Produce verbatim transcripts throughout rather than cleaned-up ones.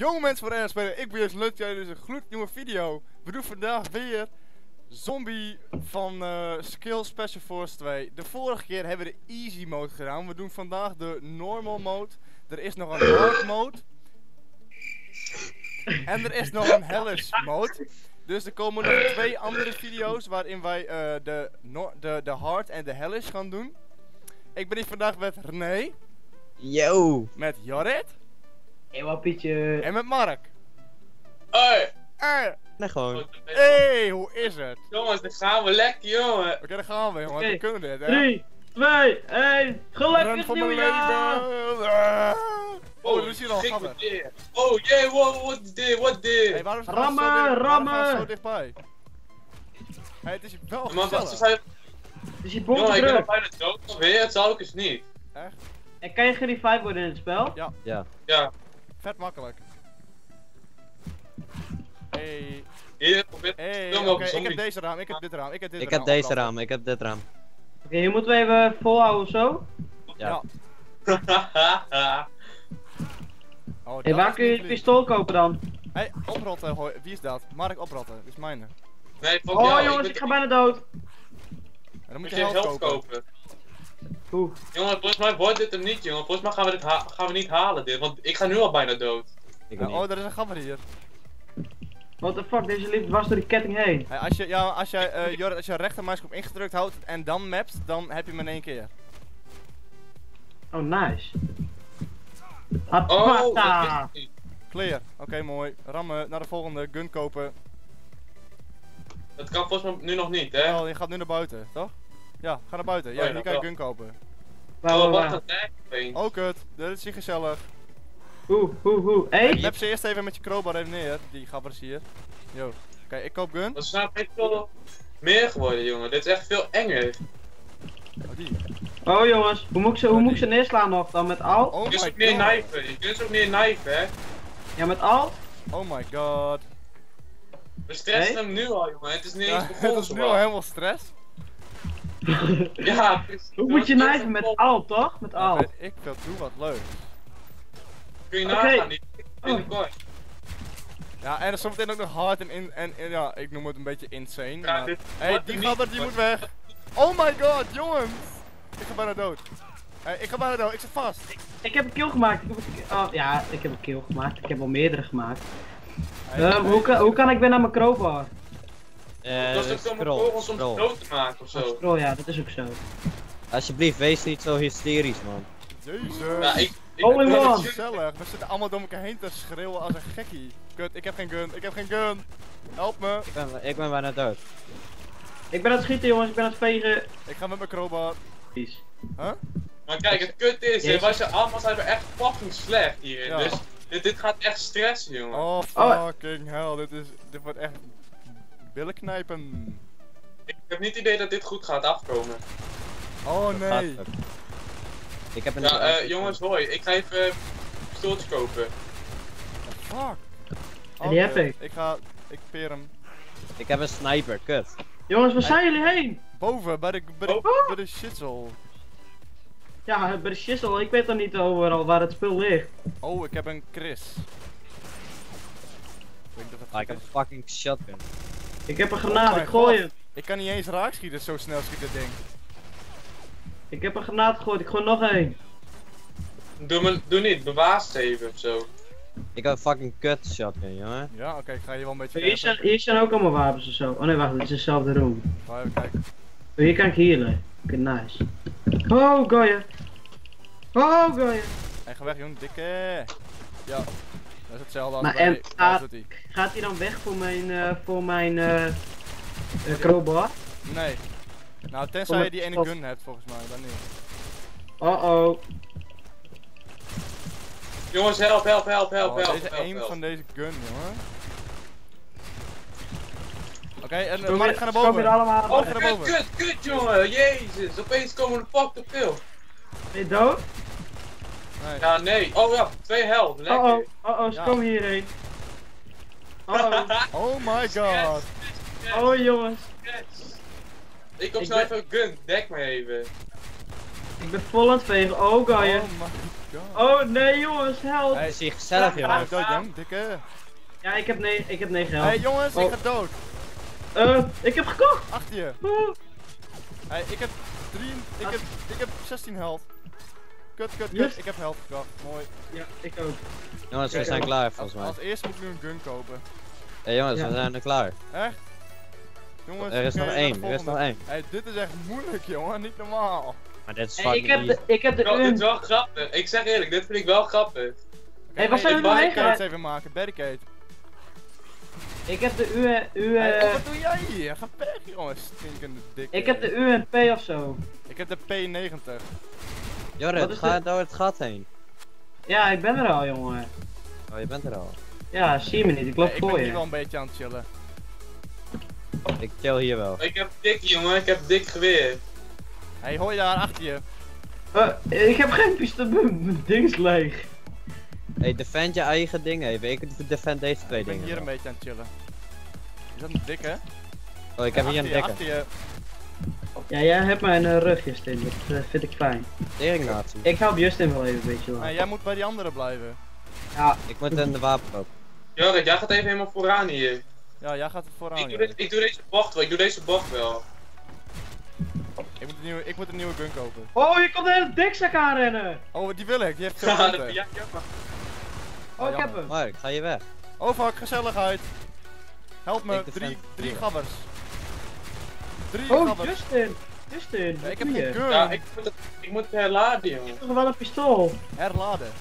Jonge mensen van RandomSpelen, ik ben Justin, leuk dat jullie dus een gloednieuwe video. We doen vandaag weer zombie van uh, Skill Special Force twee. De vorige keer hebben we de easy mode gedaan, we doen vandaag de normal mode. Er is nog een hard mode. En er is nog een hellish mode. Dus er komen nog twee andere video's waarin wij uh, de, no de, de hard en de hellish gaan doen. Ik ben hier vandaag met René. Yo! Met Jorrit. Hey, wappietje. En met Mark. Hey! Hey! Nee, gewoon. Hey, hoe is het? Jongens, dan gaan we lekker, jongen. Oké, okay, dan gaan we, jongen. Okay. We kunnen dit, hè. drie, twee, één. Gelukkig nieuwjaar! Oh, dat is hier al gammel. Oh, jee, wow, what is dit, what is dit? Rammen, rammen! Zo dichtbij. Hé, het is hier wel gezellig. Het is hier boven druk. Jongen, ik ben bijna dood alweer, het zal ook eens niet. Echt? En kan je gerevived worden in het spel? Ja. Ja. Ja. Vet makkelijk. Hey. Hier, probeer hey, okay, op ik heb deze raam, ik heb dit raam, ik heb dit ik raam. Ik heb deze raam, raam, ik heb dit raam. Oké, okay, hier moeten we even volhouden of zo? Ja. Ja. Oh, hey, waar kun je het pistool kopen dan? Hé, hey, oprotten, hoi. Wie is dat? Mark oprotten, dat is mijne. Nee, oh jou, jongens, ik, ik ga bijna dood. En dan moet je, je helft kopen. kopen. Oeh. Jongen, volgens mij wordt dit hem niet, jongen. Volgens mij gaan we dit ha gaan we niet halen, dit. Want ik ga nu al bijna dood. Ik nou, oh, daar is een gabber hier. What the fuck, deze lift was door die ketting heen. Hey, als je, ja, als je, uh, Jorrit, als je rechtermuisknop ingedrukt houdt en dan mapt, dan heb je hem in één keer. Oh, nice. Apata! Oh, clear. Oké, okay, mooi. Rammen naar de volgende, gun kopen. Dat kan volgens mij nu nog niet, hè? Oh, je gaat nu naar buiten, toch? Ja, ga naar buiten. Ja, oh, ja nu kan je gun kopen. Oh, wat een tijd. Oh, kut. Dit is hier gezellig. Oeh, oeh, oeh. Hey! Lep ze eerst even met je crowbar even neer, die gabbers hier. Yo. Oké, okay, ik koop gun. Dat is nou echt veel meer geworden, jongen. Dit is echt veel enger. Oh, die. Oh, jongens. Hoe moet ik ze, hoe oh, moet ik ze neerslaan nog dan? Met alt? Oh, je kunt ze ook neer knijpen. Je kunt ze ook neer knijpen, hè? Ja, met alt? Oh my god. We stressen hey? hem nu al, jongen. Het is niet eens ja, begonnen. Het is nu al helemaal stress. Ja, precies. Hoe moet je knijpen met alt, toch? Met alt. Ja, ik dat doe wat leuk. Kun je nagaan, okay. die oh. Ja, en er zometeen ook nog hard en, in, en, en ja, ik noem het een beetje insane. Ja, maar... hey, die gabber die moet weg. Oh my god, jongens. Ik ga bijna dood. Hey, ik ga bijna dood, ik zit vast. Ik, ik heb een kill gemaakt. Ik heb een kill... Oh, ja, ik heb een kill gemaakt. Ik heb al meerdere gemaakt. Hey, um, hoe, kan, hoe kan ik weer naar mijn crowbar? Eh, dat is ook zo'n kogels om dood te maken ofzo. Oh, scroll, ja, dat is ook zo. Alsjeblieft, wees niet zo hysterisch, man. Jezus. Ja, ik... Holy man! We zitten allemaal door elkaar heen te schreeuwen als een gekkie. Kut, ik heb geen gun, ik heb geen gun! Help me! Ik ben, ik ben bijna dood. Ik ben aan het schieten, jongens, ik ben aan het vegen. Ik ga met mijn crowbar. Precies. Huh? Maar kijk, het kut is, hè, wij zijn allemaal zijn we echt fucking slecht hierin. Ja. Dus dit, dit gaat echt stressen, jongen. Oh fucking hell, dit, is, dit wordt echt billen knijpen. Ik heb niet het idee dat dit goed gaat afkomen. Oh nee. Ik heb een ja, eh, uh, jongens, hoi, ik ga even uh, pistooltjes kopen. Fuck. Oh, en die heb ik. Ik ga, ik peer hem. Ik heb een sniper, kut. Jongens, waar zijn jullie heen? Boven, bij de, bij de, bij de shizzle. Ja, bij de shizzle, ik weet dan niet overal waar het spul ligt. Oh, ik heb een Chris. Ik, ah, ik heb een fucking shotgun. Ik heb een granaat, oh ik gooi God. hem. Ik kan niet eens raak schieten, zo snel schiet dat ding. Ik heb een granaat gegooid, ik gooi nog één. Doe, me, doe niet, bewaar ze even ofzo. Ik heb een fucking kut shotgun, jongen. Ja, oké, okay, ik ga hier wel een beetje... Hier zijn, hier zijn ook allemaal wapens ofzo. Oh nee, wacht, dit is dezelfde room. Ga even kijken. Oh, hier kan ik healen. Oké, okay, nice. Oh, ga je. Oh, ga je. Hij gaat weg, jongen, dikke. Ja, dat is hetzelfde als maar bij... En, gaat, het gaat hij dan weg voor mijn, uh, voor mijn uh, uh, crowbar? Nee. Nou, tenzij je die ene gun hebt volgens mij, dan niet. Oh oh. Jongens, help, help, help, help, help. Oh, deze één van deze gun, jongen. Oké, okay, en Mark, ga naar boven. Allemaal oh, kut, boven. kut, kut, jongen. Jezus, opeens komen we fuck op veel. Ben je dood? Nee. Ja, nee. Oh ja, twee helft. Lekker. Oh oh, oh, oh, ze ja. komen hierheen. Oh oh. Oh my god. Yes, yes, yes. Oh jongens. Yes. Ik kom snel even gun, dek me even. Ik ben vol aan het vegen, oh ga je. Oh, Oh nee jongens, help! Hij is hier gezellig joh. Hij is dood jong, dikke. Ja, ik heb negen ik heb negen help. Hé hey, jongens, oh. Ik ga dood. Uh, ik heb gekocht! Achter je. Oh. Hey, ik heb drie, ik heb, ik heb zestien help. Kut, kut, kut, yes. Ik heb help gekocht. Mooi. Ja, ik ook. Jongens, we zijn klaar volgens mij. Als, als eerst moet ik nu een gun kopen. Hé hey, jongens, ja. We zijn er klaar. Echt? Jongens, er is nog één, er is nog één. Hey, dit is echt moeilijk jongen, niet normaal. Maar dit is hey, ik heb de, ik heb de Bro, dit is wel grappig. Ik zeg eerlijk, dit vind ik wel grappig. Hé, okay, hey, wat zijn we nou eigenlijk? Even maken, barricade. Ik heb de U en... U en... Hey, oh, wat doe jij hier? Ga weg jongens, stinkende dikke. Ik heb de U en P ofzo. Ik heb de P negentig. Jorrit, ga dit? Door het gat heen. Ja, ik ben er al jongen. Oh, je bent er al? Ja, zie me niet, ik loop hey, voor je. Ik ben hier wel een beetje aan het chillen. Ik chill hier wel. Ik heb dik jongen, ik heb dik geweer. Hé, hey, hoor je daar achter je? Uh, ik heb geen pistool, mijn ding is leeg. Hé, hey, defend je eigen dingen even, ik defend deze twee dingen. Ik ben hier wel. Een beetje aan het chillen. Is dat een dikke? Oh, ik heb hier een dikke. Ja, jij hebt mijn uh, rug, Justin, dat uh, vind ik fijn. Teringnatie. Ik help Justin wel even een beetje wel. Ja, jij moet bij die anderen blijven. Ja. Ik moet in de wapen op. Jorrit, jij gaat even helemaal vooraan hier. Ja, jij gaat het vooraan. Ik doe, dit, ik doe deze bocht wel, ik doe deze bocht wel. Ik moet een nieuwe, ik moet een nieuwe gun kopen. Oh, je komt de hele dikzak aanrennen! Oh, die wil ik, die heeft veel punten. Ja, jammer. Oh, oh, ik heb hem. Mark, ga je weg. Oh fuck, gezelligheid. Help me, drie, drie gabbers. Drie oh, gabbers. Justin! Justin, ja, ik heb geen gun. Ja, ik moet, het, ik moet het herladen, jongen. Ik heb nog wel een pistool. Herladen.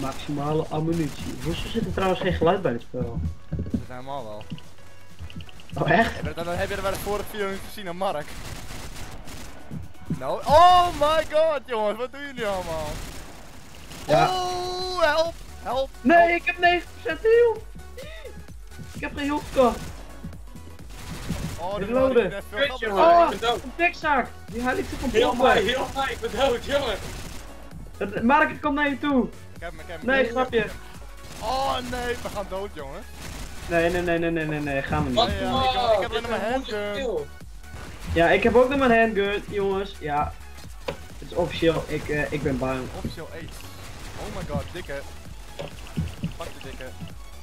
Maximale ammunitie. Hoezo zit er trouwens geen geluid bij dit spel? Dat is helemaal wel. Oh echt? Ja, dan heb je er bij de vorige video niet gezien aan Mark. Nou, oh my god jongens, wat doen jullie allemaal? Ja. Oh, help, help. Nee, help. Ik heb negen procent heal. Ik heb geen heal gekocht. Oh, de loden. Kut jongen, oh, ik ben dood. Een dikzak. Die hij liet zich op heel blij, heel blij, ik ben dood jongen. Het, Mark, ik kom naar je toe. Ik heb me, ik heb me. Nee, grapje. Oh nee, we gaan dood jongens. Nee, nee, nee, nee, nee, nee, nee, gaan we niet. Nee, ja. ik, heb, ik heb alleen nog mijn handgun. Ja, ik heb ook nog mijn handgun, jongens. Ja. Het is officieel, ik, uh, ik ben bang. Officieel aids. Oh my god, dikke. Pak de dikke.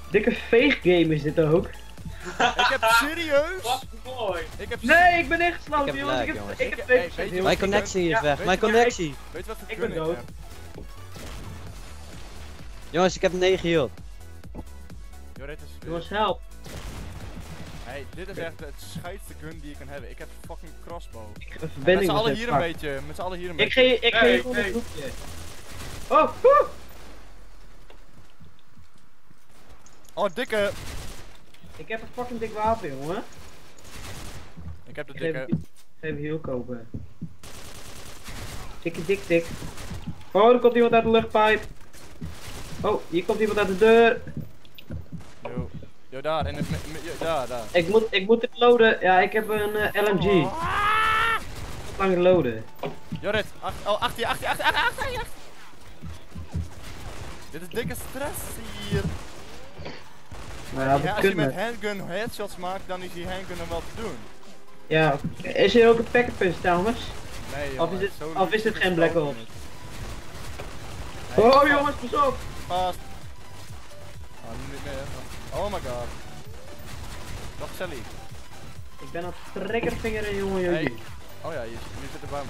Dikke veeggame is dit ook. Ik heb serieus? Wat mooi. Nee, ik ben ingesloten, jongens. Ik heb, jongens. Ik heb, ik heb ik, hey, mijn connectie is ja, weg, mijn connectie. Weet je wat ik ben dood. Heb. Jongens, ik heb negen heal. Jongens, help! Hey, dit is echt het scheidste gun die je kan hebben. Ik heb een fucking crossbow. Ik heb een met z'n allen hier een beetje, met z'n allen hier een beetje. Ik geef je gewoon een hoekje. Oh, woe! Oh, dikke! Ik heb een fucking dik wapen, jongen. Ik heb de dikke. Ik geef heel kopen. Dikke, dik, dik. Oh, er komt iemand uit de luchtpijp. Oh, hier komt iemand uit de deur. Yo, daar, in het, yo, daar, daar. Ik moet, ik moet dit loaden. Ja, ik heb een uh, L M G. Ik moet lang loaden. Jorrit, ach, oh, achter je, achter je, achter je, achter je. Dit is dikke stress hier. Maar ja, ja, als je met handgun headshots maakt, dan is die handgun er wel te doen. Ja, is er ook een packetpunch trouwens? Nee joh, of is dit, of is dit geen black hole? Nee, oh jongens, pas op! Pas. Oh, niet meer. Oh my god. Nog Sally. Ik ben aan het triggervingeren jongen jullie. Hey. Oh ja, je, je zit erbij man.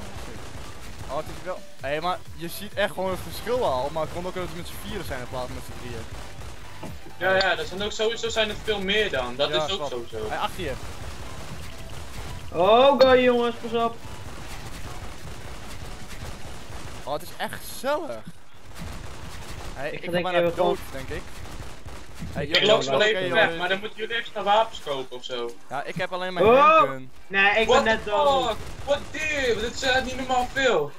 Oh het is wel... Hé hey, maar je ziet echt gewoon het verschil al, maar het kon ook dat het met z'n vieren zijn in plaats van met z'n drieën. Ja ja, dat zijn ook sowieso zijn er veel meer dan, dat ja, is ook sowieso. Hé hey, achter je. Oh god jongens, pas op. Oh het is echt gezellig. Hé, hey, ik, ik ga bijna dood goed. Denk ik. Hey, ik loop wel even okay, weg, jongen. Maar dan moeten jullie even naar wapens kopen ofzo. Ja, ik heb alleen mijn oh. handgun. Nee, ik What ben net dood. What the fuck? What dear? Dit is uh, niet normaal veel.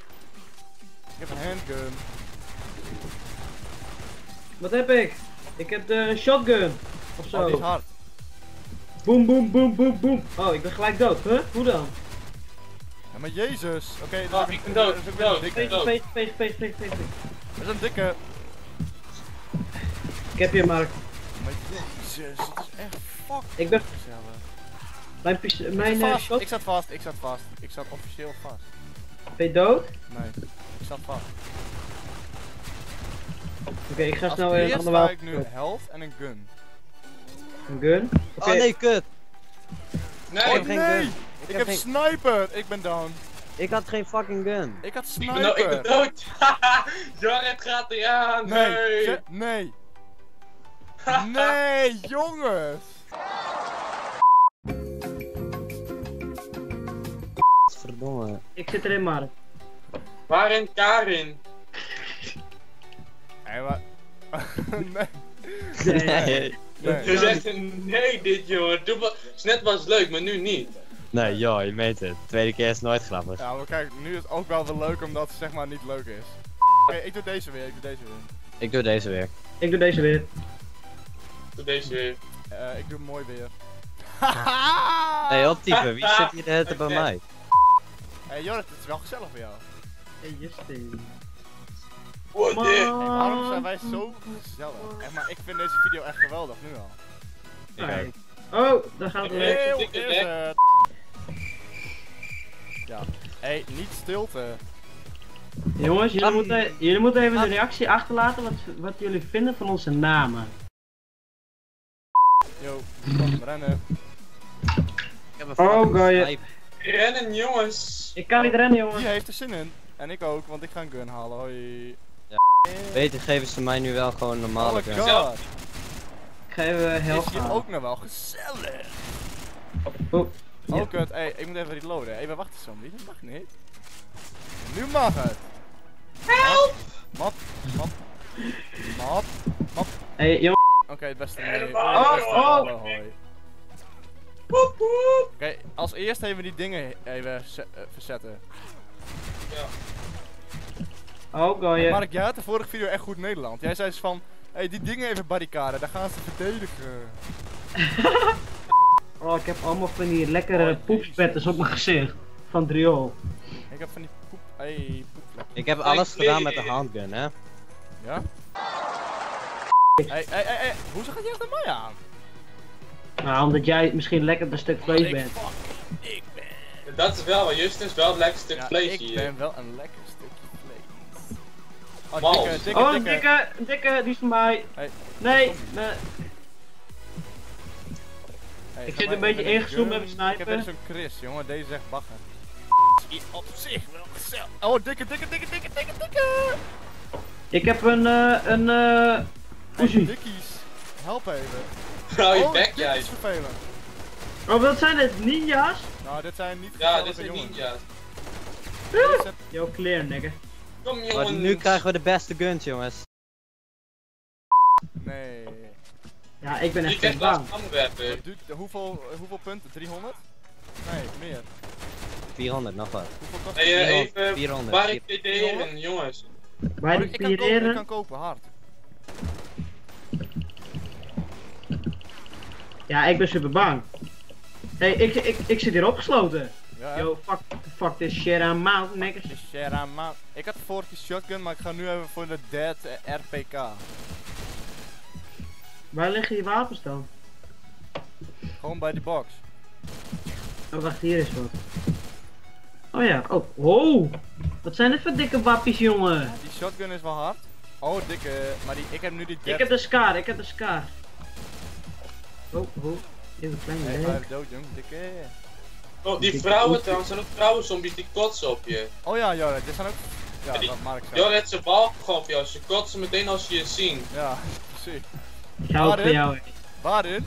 Ik heb een handgun. Wat heb ik? Ik heb de shotgun. Ofzo. Oh, die is hard. Boom, boom, boom, boom, boom. Oh, ik ben gelijk dood, hè? Huh? Hoe dan? Ja, maar jezus. Oké, okay, oh, ik ben dood. Ik ben dood. Ik ben dood. Veeg, veeg, veeg, veeg, veeg. Dat is een dikke. Ik heb hier, Mark. Jezus, dat is echt fucking ik ben... gezellig. Mijn pistool, mijn ik zat, vast, ik zat vast, ik zat vast, ik zat officieel vast. Ben je dood? Nee. Ik zat vast. Oké, okay, ik ga als snel weer een ander wapen. Ik nu een health en een gun. Een gun? Okay. Oh nee, kut! Nee, oh, nee. nee. Ik, ik heb geen... sniper! Ik ben down. Ik had geen fucking gun. Ik had sniper. No, ik ben dood. Jorrit gaat eraan. Nee. Nee. Nee, nee jongens. Verdomme. Ik zit erin, Mark. Waarin Karin? Hé, wat? Nee. Nee. nee. nee. Je zegt nee dit jongen. Het net was leuk, maar nu niet. Nee, joh, je meent het. Tweede keer is nooit grappig. Ja, maar kijk, nu is het ook wel wel leuk omdat het zeg maar niet leuk is. Oké, okay, ik doe deze weer, ik doe deze weer. Ik doe deze weer. Ik doe deze weer. Ik doe deze weer. Uh, ik doe mooi weer. Hey, optypen, wie zit hier de hele tijd bij mij? Hé, hey, Jorrit, het is wel gezellig voor jou. Hey, Justin. What the? Hey, waarom zijn wij zo gezellig? Echt, maar ik vind deze video echt geweldig, nu al. Kijk. Oh, daar gaat het weer. Heel eerlijk. Ja. Hé, hey, niet stilte. Jongens, jullie, ah, moeten, jullie moeten even ah, de reactie achterlaten wat, wat jullie vinden van onze namen. Yo, rennen. Oh god. Rennen jongens. Ik kan niet rennen jongens. Die heeft er zin in. En ik ook, want ik ga een gun halen. Hoi. Ja. Beter geven ze mij nu wel gewoon normale oh gun. God. Ik ga even heel gaan. Is hier ook nog wel gezellig. Oh. Oh ja. Kut, hey, ik moet even reloaden. Hé, hey, wacht eens, zombie. Dat mag niet. Nu mag het! Help! Map, map, map, map. Hé, jongen. Oké, het beste. Hey, oh, oh! oh. Woep, woep! Oké, okay, als eerst even die dingen even uh, verzetten. Ja. Oh, go je. Mark, jij had de vorige video echt goed Nederland. Jij zei ze van, hé, hey, die dingen even barricaden, daar gaan ze verdedigen. Oh, ik heb allemaal van die lekkere oh, poepspetters op mijn gezicht. Van Driol. Ik heb van die poep... Hey, poepvlekken. Ik heb alles hey, gedaan met de handgun, hè. Ja? Hé, hé, hé, hoezo gaat jij echt naar mij aan? Nou, omdat jij misschien lekker een stuk vlees oh, bent. Fuck. Ik ben... Dat is wel, Justin is wel een lekker stuk ja, vlees ik hier. ik ben wel een lekker stukje vlees. Oh, wow. dikke, dikke, oh, dikke. dikke, dikke, die is van mij. Hey, nee, nee. Hey, ik zit een beetje ingezoomd met mijn sniper. Ik heb echt zo'n Chris, jongen, deze is echt bagger. Op zich wel gezellig. Oh, dikke, dikke, dikke, dikke, dikke, dikke. Ik heb een, eh, uh, een, eh. Uh, Oezie. Dikkies, help even. Hou je bek, jij. Dit is vervelend. Oh, wat zijn dit? Ninja's? Nou, dit zijn niet ja, dit zijn jongen. ninja's. Ja. Yo, clear, nigger. Kom, jongen. Maar nu krijgen we de beste guns, jongens. Nee. Ja, ik ben echt bang. Hoeveel, hoeveel punten? driehonderd? Nee, meer. vierhonderd, nog wat. Nee, uh, even vierhonderd. Barricaderen, jongens. Barricaderen? Ik kan kopen, ik kan kopen, hard. Ja, ik ben super bang. Hé, hey, ik, ik, ik zit hier opgesloten. Ja, yo, fuck, fuck this shit, I'm out, niggas. Shit, I'm out. Ik had vorige keer shotgun, maar ik ga nu even voor de dead uh, R P K. Waar liggen die wapens dan? Gewoon bij die box. Oh wacht, hier is wat. Oh ja, oh, wow! Wat zijn dit voor dikke wappies jongen? Die shotgun is wel hard. Oh dikke, maar die, ik heb nu die dertig. Ik heb de SCAR, ik heb de SCAR. Oh, oh, even een kleine hey, maar dood jong, dikke. Oh, die vrouwen trouwens, zijn ook vrouwen zombies die kotsen op je. Oh ja, Jorrit, dit zijn ook... Ja, die, dat Mark zei. Jorrit, ze balken gewoon op jou, ze kotsen meteen als je je ziet. Ja, precies. Ik hou ook van jou. Waarin?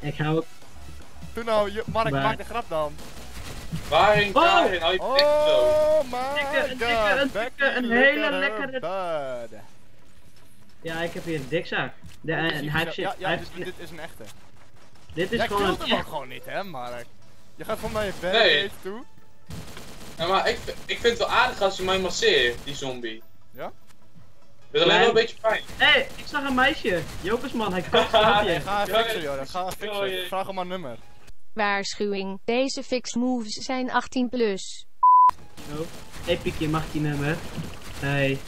Ik hou ook. Doe nou, Mark, maak de grap dan. Waarin, waarin, hou je bek zo. Oh my god, een hele lekkere... Ja, ik heb hier een dikzak. Ja, dit is een echte. Dit is gewoon een echte. Jij kilt hem gewoon niet, hè Mark. Je gaat gewoon naar je bed toe. Ja, maar ik vind het wel aardig als je mij masseert, die zombie. Ja? Het is alleen wel een beetje pijn. Hé, hey, ik zag een meisje. Jokersman, hij kan het. Ga fixen, joh. Ga fixen. Vraag hem maar nummer. Waarschuwing, deze fix moves zijn achttien plus. Oh, epic, je mag die nummer. Hé. Hey.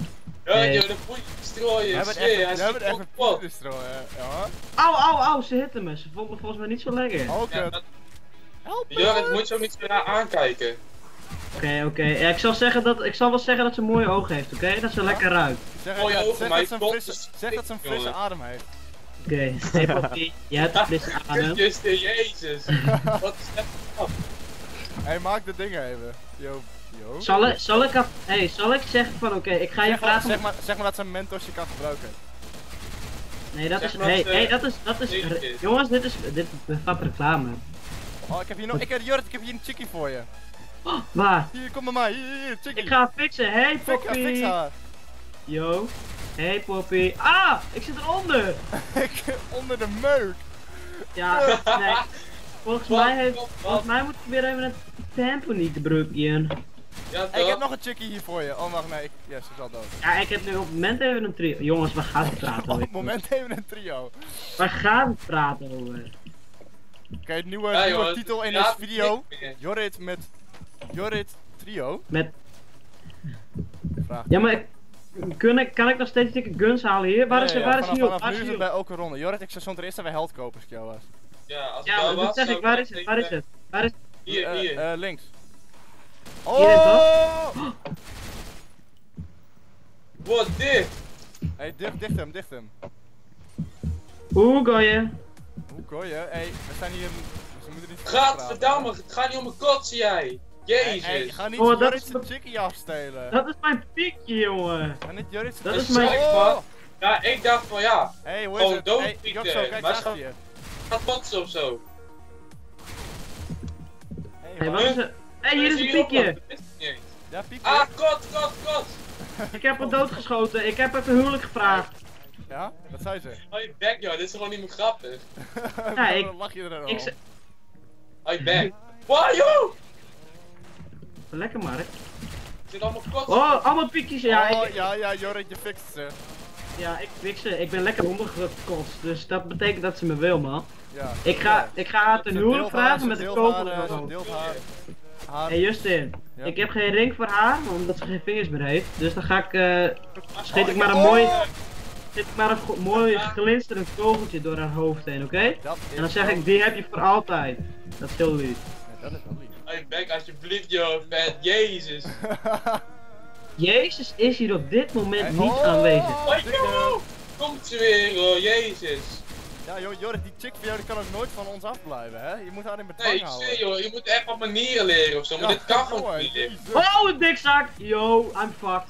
Ja, hey. Joh, de voetje strooien. We hebben echt een voetje strooien. Au, au, au, ze hitten me. Ze vonden me volgens mij niet zo lekker. Oh, kut. Help me. Joh, het moet zo niet zo naar aankijken. Oké, oké. Ja, ik zal zeggen dat ik zal wel zeggen dat ze mooie ogen heeft, oké? Okay? Dat ze ja? lekker ruikt. Zeg, oh, ja, zeg, dat, ze frisse, zeg dat ze een frisse adem heeft. Oké, okay. Ja, hebt een frisse adem. Justin, jezus. Wat is dat? Hé, hey, maak de dingen even. Yo. Yo. Zal, ik, zal, ik af, hey, zal ik zeggen van oké, okay, ik ga je zeg vragen... Maar, zeg, maar, zeg maar dat ze een mentosje kan gebruiken. Nee, dat zeg is... Hé, hey, dat is... Dat is jongens, dit is... Dit bevat reclame. Oh, ik heb hier nog... Ik heb, Jorrit, ik heb hier een chickie voor je. Oh, waar? Hier, kom bij mij. Hier, hier, chickie. Ik ga fixen. Hé, hey, Poppy. Fix, fix haar. Yo. Hé, hey, Poppy. Ah! Ik zit eronder. Ik onder de meuk. Ja, nee. Volgens wat, mij heeft... Wat, wat? Volgens mij moet ik weer even het tempo niet te bruggen. Ja, hey, ik heb nog een chickie hier voor je. Oh, wacht, nee. Ik... Yes, ze is al dood. Ja, ik heb nu op het moment even een trio. Jongens, we gaan praten over. Op het moment even een trio. We gaan praten over. Oké, okay, nieuwe, ja, nieuwe titel in ja, deze video. Jorrit met... Jorrit trio? Met... Vraag. Ja, maar... Kunnen, kan ik nog steeds dikke guns halen hier? Waar is hij? Ja, ja, waar vanaf, is vanaf, vanaf nu is het bij elke ronde. Jorrit, ik zou soms er eerst even held kopen als ik jou was. Ja, als ja dat was, zeg ik. Waar is het? Waar is het? Waar is het? Hier, hier. Uh, uh, links. Oh! Wat dit? Hey, dicht, dicht hem, dicht hem. Hoe gooi je? Hoe gooi je? Hey, we zijn hier. We moeten niet. Gadverdamme, het gaat niet om een kotsen jij. Jezus. Hey, hey, ga niet oh, Jorrit zijn chickie afstelen. Dat is mijn piekje, jongen. Ga niet Jorrit zijn chickie. Dat is mijn. Oh. Ja, ik dacht van ja. Hey, hoe is oh, het? Doodpieken. Hey, Jokso, maar gaat, gaat botsen of zo. Hey, hey wat is het? Hé, hey, hier is een piekje! Ja, piekje. Ah, kot, kot, kot! Ik heb hem doodgeschoten, ik heb even huwelijk gevraagd. Ja? Wat zei ze? Oh, je back, joh, dit is gewoon niet meer grappig. Ja, ik... Dan lach je er dan ik om. Oh, je back. Wow, joh! Lekker, Mark. Er zitten allemaal kot. Oh, allemaal piekjes, ja. Oh, ik... ja, ja, Jorrit, je fixt ze. Ja, ik fix ze. Ik ben lekker ondergekotst, dus dat betekent dat ze me wil, man. Ja. Ik ga, ja. Ik ga haar ten huwelijk vragen met de kogel. Hé hey Justin, ja. Ik heb geen ring voor haar, omdat ze geen vingers meer heeft. Dus dan ga ik, uh, schiet ik maar een mooi, schiet ik maar een mooi glinsterend kogeltje door haar hoofd heen, oké? Okay? En dan zeg ik, die heb je voor altijd. Dat is heel lief. Ja, dat is wel lief. Hey Beck, alsjeblieft joh, vet, jezus. Jezus is hier op dit moment hey, niet oh, aanwezig. Oh, joh. Komt ze weer, oh, jezus. Ja joh, Jorrit, die chick van jou die kan ook nooit van ons afblijven, hè? Je moet haar in bedwang nee, houden. Nee, joh, je moet echt wat manieren leren ofzo, maar ja, dit kan gewoon niet. Oh, een dikzak! Yo, I'm fucked.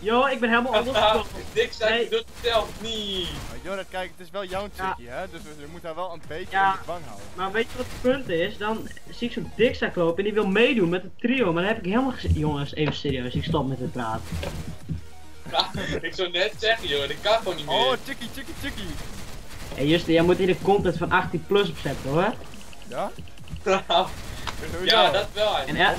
Yo, ik ben helemaal ondergekomen. Ja, dikzak nee. Doet het zelf niet. Maar Jorrit, kijk, het is wel jouw chickie, ja. Hè? Dus je moet haar wel een beetje ja, in bedwang houden. Maar weet je wat het punt is? Dan zie ik zo'n dikzak lopen en die wil meedoen met het trio, maar dan heb ik helemaal gezegd... Jongens, even serieus, ik stop met het praten. Ja, ik zou net zeggen, joh, dat kan gewoon niet meer. Oh, chickie, chickie, chickie. Hé hey Justin, jij moet hier de content van achttien plus opzetten hoor. Ja? Ja, dat wel en el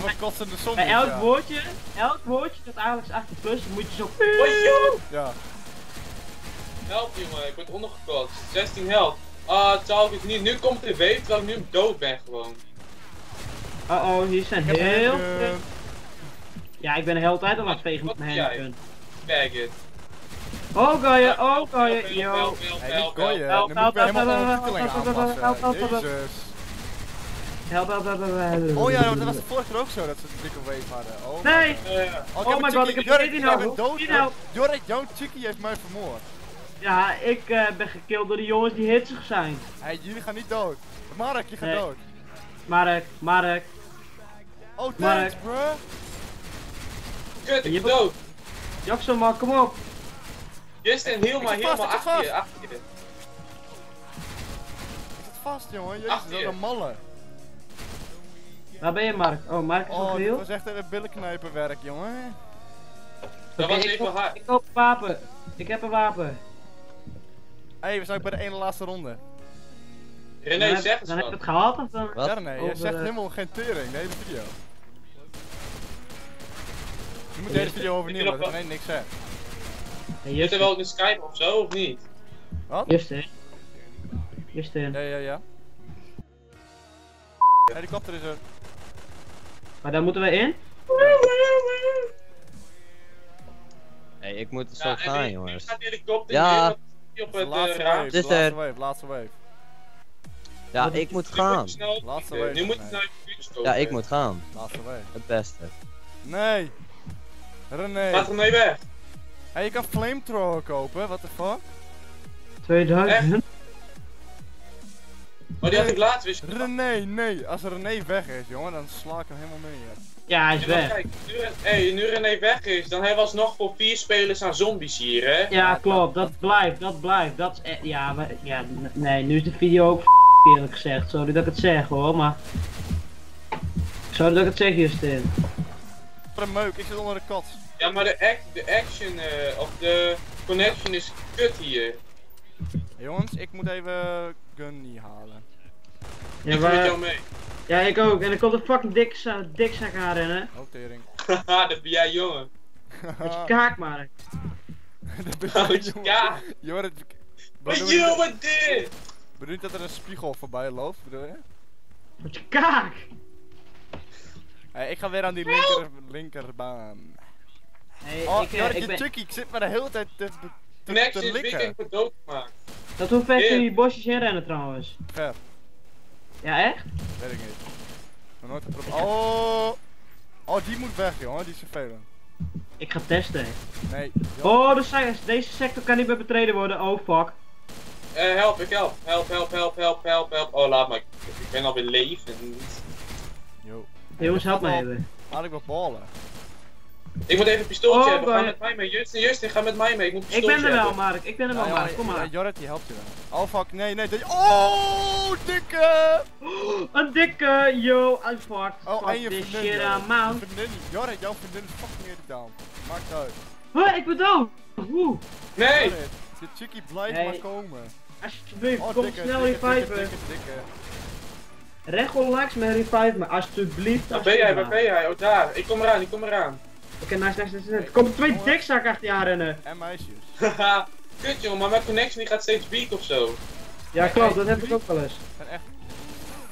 zon bij elk ja. woordje, elk woordje dat eigenlijk is achttien plus, dan moet je zo... Oh, ja. Help jongen, ik word ondergekotst. zestien help. Ah, twaalf is niet. Nu komt de wave terwijl ik nu dood ben gewoon. Oh oh, hier zijn ik heel veel... Uh... Ja, ik ben de hele tijd al aan het vegen met mijn handgun. Faggot. Oh ga je, oh ga je, yo. Help, help, help, help, help, help, help, help, help, help, oh ja, dat was de vorige keer ook zo dat ze een dikke wave hadden. Nee! Oh my god, ik heb Jorrit help. Jorrit, jouw chickie heeft mij vermoord. Ja, ik ben gekild door de jongens die hitsig zijn. Hé, jullie gaan niet dood. Mark, je gaat dood. Mark, Mark. Oh thanks bro. Kut, ik ben dood. Jackson man, kom op. Justin, heel maar, helemaal achter je, achter je. Ik zit vast jongen, jezus, dat is een malle. Waar ben je Mark? Oh, Mark is nog heel. Oh, dat was echt een billenknijperwerk jongen. Dat was even hard. Ik koop een wapen, ik heb een wapen. Hé, hey, we zijn bij de ene laatste ronde. René, zeg eens dan. Heb ik het gehad of dan? Ja René, je zegt helemaal geen tering, de hele video. Je moet de hele video overnieuw, dat René niks zegt. Hey, zit er wel ook een Skype of zo, of niet? Wat? Justin. Justin. Ja, ja, ja. Helikopter is er. Maar daar moeten we in? Hé, hey, ik moet er zo ja, gaan, jongens. Gaat de helikopter ja, in, op het, laatste uh, wave, laatste wave, laatste wave. Ja, ik moet gaan. Laatste week. Nu moet ik naar de fiets komen. Ja, ik moet gaan. Laatste week. Het beste. Nee. René. Laat hem mee weg. Hé, je kan flamethrower kopen, what the fuck? tweeduizend. Echt? Maar die had ik laatst wist. René, nee. Als René weg is, jongen, dan sla ik hem helemaal mee. Ja, hij is weg. Hé, nu René weg is, dan hebben we alsnog voor vier spelers aan zombies hier, hè? Ja, klopt. Dat blijft, dat blijft. Dat is e ja, maar, ja, nee, nu is de video ook eerlijk gezegd. Sorry dat ik het zeg, hoor, maar... Sorry dat ik het zeg, Justin. Wat een meuk, ik zit onder de kat. Ja, maar de, act, de action, uh, of de connection is kut hier. Jongens, ik moet even Gunny halen. Ja, ik maar... met jou mee. Ja, ik ook. En dan komt een fucking dikza dikzak aan rennen. Oh, tering. Haha, dat ben jij, jongen. Dat is kaak, maar. Dat ben jij, jongen. Ja. Jorrit... Wat je jongen dit? Bedoel je dat er een spiegel voorbij loopt, bedoel je? Wat je kaak! Hey, ik ga weer aan die linker, linkerbaan. Hey, oh, ik, Jorrit, ik je ben... Chucky zit maar de hele tijd te, te, te, Next te likken. Next is weekend doodgemaakt. Dat hoe ver kun je die bosjes heen rennen trouwens? Ver. Ja, echt? Weet ik niet. Maar nooit geprobeerd. Oh! Oh, die moet weg, jongen, die is vervelend. Ik ga testen. Nee. Oh, de deze sector kan niet meer betreden worden. Oh, fuck. Eh, help, ik help. Help, help, help, help, help, help. Oh, laat maar. Ik, ik ben alweer levend. Yo. Hey, jongens, help mij even. Laat ik wat ballen. Ik moet even een pistooltje oh, hebben. Ga met mij mee. Justin, Justin, ga met mij mee. Ik moet pistooltje hebben. Ik ben er wel, Mark. Ik ben er wel, ja, Mark. Ja, kom maar. Ja, Jorrit, die helpt je wel. Oh, fuck. Nee, nee. Oh, dikke. Oh, een dikke. Yo, I'm fucked. Oh, fuck en je vriendin. Jouw vriendin. Jorrit, jouw vriendin is fucking eerder down. Maakt uit. Huh, ik ben dood. Woe. Nee. Jorrit, de chickie blijft nee. maar komen. Alsjeblieft, oh, kom dikke, snel reviven. Recht onlangs met revive me, alsjeblieft. Waar ben jij, waar ben jij? Oh, daar. Ik kom eraan, ik kom eraan. Oké, okay, nice, nice, nice, nice. Er komen twee dikzakken achter je aan rennen. En meisjes. Haha, kut jongen, maar mijn connection die gaat steeds beak of zo. Ja, klopt, dat heb ik ook wel eens. Ik ben echt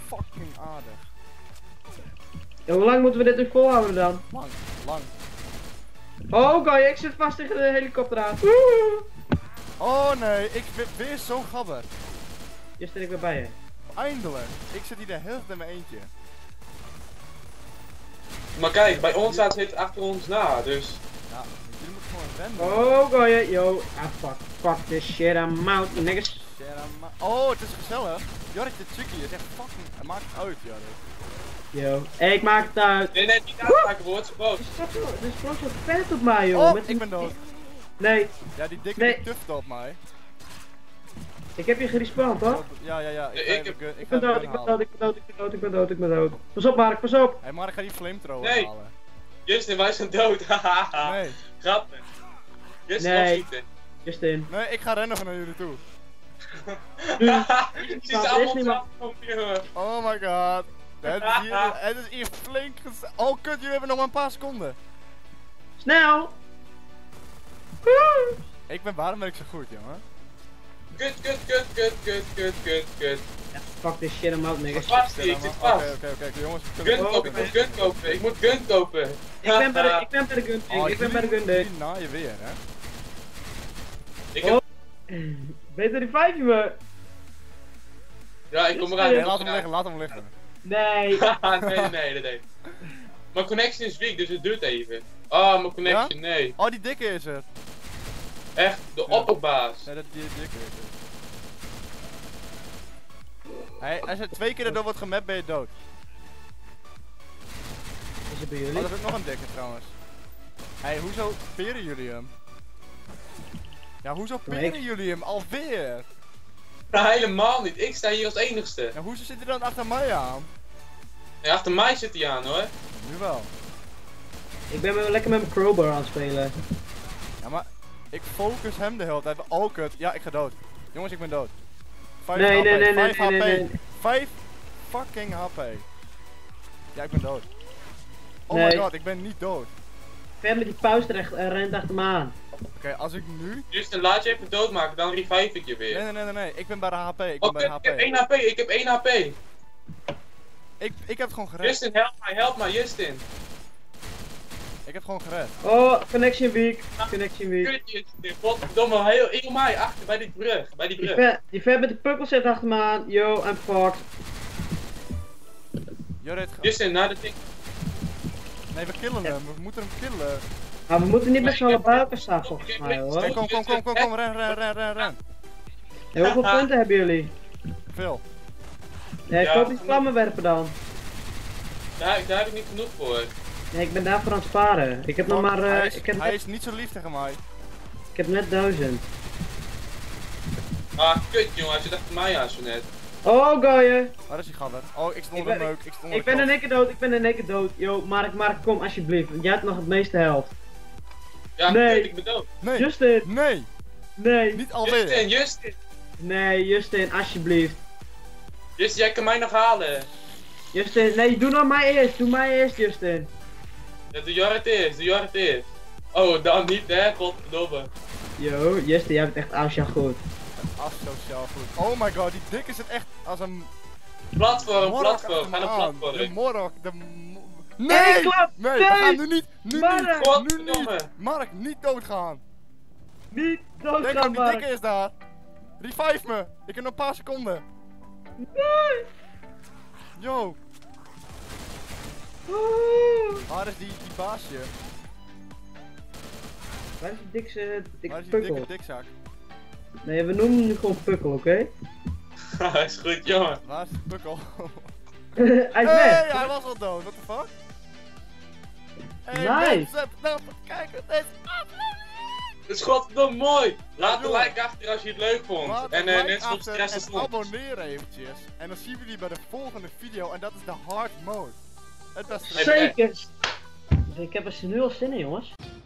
fucking aardig. Ja, hoe lang moeten we dit nu volhouden dan? Lang, lang. Oh, oké, okay, ik zit vast tegen de helikopter aan. Woehoe. Oh nee, ik ben weer zo'n gabber. Hier zit ik weer bij je. Eindelijk, ik zit hier de helft in mijn eentje. Maar kijk, bij ons staat zit achter ons na, dus... Ja, jullie moeten gewoon rennen. Oh, go je, yo. Ah, fuck, fuck this shit, I'm out, niggas. Oh, het is gezellig. Jorrit, de chickie is echt fucking... Het maakt het uit, Jorrit. Yo, hey, ik maak het uit. Nee, nee, niet uitmaken, wordt ze boos. Er is gewoon zo vet op mij, joh. Oh, ik ben dood. Nee. Ja, die dikke nee. tuft op mij. Ik heb je gerespawnd, hoor. Ja, ja, ja. Ik ben dood, ik ben dood, ik ben dood, ik ben dood, ik ben dood, ik ben dood. Pas op, Mark, pas op! Hé, hey, Mark, ga die flamethrower nee. halen. Justin, wij zijn dood, hahaha. Nee. Grappig. Justin, nee. Justin. Nee, ik ga rennen van naar jullie toe. Het is allemaal op jongen. Oh my god. Het is hier, het is hier flink gezellig. Oh kut, jullie hebben nog maar een paar seconden. Snel! Ik ben, waarom ben ik zo goed, jongen? Kut, kut, kut, kut, kut, kut, kut, kut. Ja, fuck this shit, I'm out, niggas. Ik zit vast, ik zit vast. Oké, oké, oké, jongens. Gun kopen, ik moet gun kopen, ik moet gun kopen. Ik ben bij de, ik ben bij de gun, ik ben bij de gun, ik na je weer, hè. Ik heb... Beter revive je me. Ja, ik kom eraan. Laat hem liggen, laat hem liggen. Nee. Nee, nee, nee. Mijn connection is weak, dus het duurt even. Oh, mijn connection, nee. Oh, die dikke is er. Echt, de ja. opperbaas. Nee, dat die dikke is het. Hey, als er twee keer erdoor wordt gemapt, ben je dood. Is het bij jullie? Oh, dat is ook nog een dikke trouwens. Hé, hey, hoezo peren jullie hem? Ja, hoezo peren nee. jullie hem alweer? Nou, helemaal niet. Ik sta hier als enigste. Ja, hoezo zit hij dan achter mij aan? Ja, achter mij zit hij aan, hoor. Nu wel. Ik ben lekker met mijn crowbar aan het spelen. Ja, maar... Ik focus hem de hele tijd. Oh, kut. Ja, ik ga dood. Jongens, ik ben dood. vijf nee, H P. Nee, nee, vijf nee, H P. Nee, nee. vijf fucking H P. Ja, ik ben dood. Oh nee. my god, ik ben niet dood. Ver met die puist recht en rent achter me aan. Oké, okay, als ik nu... Justin, laat je even doodmaken, dan revive ik je weer. Nee, nee, nee, nee. Ik ben bij de H P. Ik, oh, ben bij de H P. Ik heb één H P. Ik heb één H P. Ik, ik heb het gewoon gered. Justin, help mij, help mij, Justin. Ik heb gewoon gered. Oh, connection weak. Connection weak. Goddomme, heel in mij, achter bij die brug. Bij die brug. Die, ver, die ver met de pukkel zit achter me aan. Yo, I'm fucked. Jorrit, ga... Justin, naar de ding. Nee, we killen hem. We moeten hem killen. Maar we moeten niet met z'n allen bij elkaar staan volgens mij, hoor. Kom, kom, kom, kom, kom. Ren, ren, ren, ren, ren. En hoeveel punten hebben jullie? Veel. Nee, ik wil die vlammen werpen dan. Daar, daar heb ik niet genoeg voor. Nee, ik ben daarvoor aan het sparen. Ik heb nog maar... Uh, hij is, ik heb hij net... is niet zo lief tegen mij. Ik heb net duizend. Ah, kut jongen, hij zit achter mij aan zo net. Oh, goeie. Waar is die gander? Oh, ik stond onder de meuk. Ik, ik, ik ben in één keer dood, ik ben in één keer dood. Yo, Mark, Mark, kom alsjeblieft. Jij hebt nog het meeste helft. Ja, nee. Kut, ik ben dood. Nee. Justin. Nee. Nee. Niet alweer. Justin, Justin. Nee, Justin, alsjeblieft. Justin, jij kan mij nog halen. Justin, nee, doe nou mij eerst. Doe mij eerst, Justin. Ja, doe Jorrit eerst, doe Jorrit eerst. Oh, dan niet hè, godverdomme. Yo, Justin, jij bent echt asociaal goed. Asociaal goed. Oh my god, die dikke zit echt als een... Platform, platform, ga naar platform. De morok, de... Nee, nee, klap, nee, nee, we gaan nu niet, nu Mark. Niet, godverdomme. Nu niet. Mark, niet doodgaan. Niet doodgaan, Mark. Denk aan, die dikke is daar. Revive me, ik heb nog een paar seconden. Nee. Yo. Waar is die, die baasje? Waar is die dikse dik, Waar is die pukkel? Dikke dikzak? Nee, we noemen hem nu gewoon pukkel, oké? Okay? Is goed, jongen. Waar is die pukkel? Hij is hey, weg. Hij was al dood, what the fuck? Hey, nice! Mensen, nou, kijk wat deze aflevering! Het is godverdomme mooi! Laat een like achter als je het leuk vond. Laat en uh, net zoals de rest is goed. Abonneren eventjes. En dan zien we jullie bij de volgende video en dat is de hard mode. Het beste. Zeker! Ik heb er nu al zin in, jongens.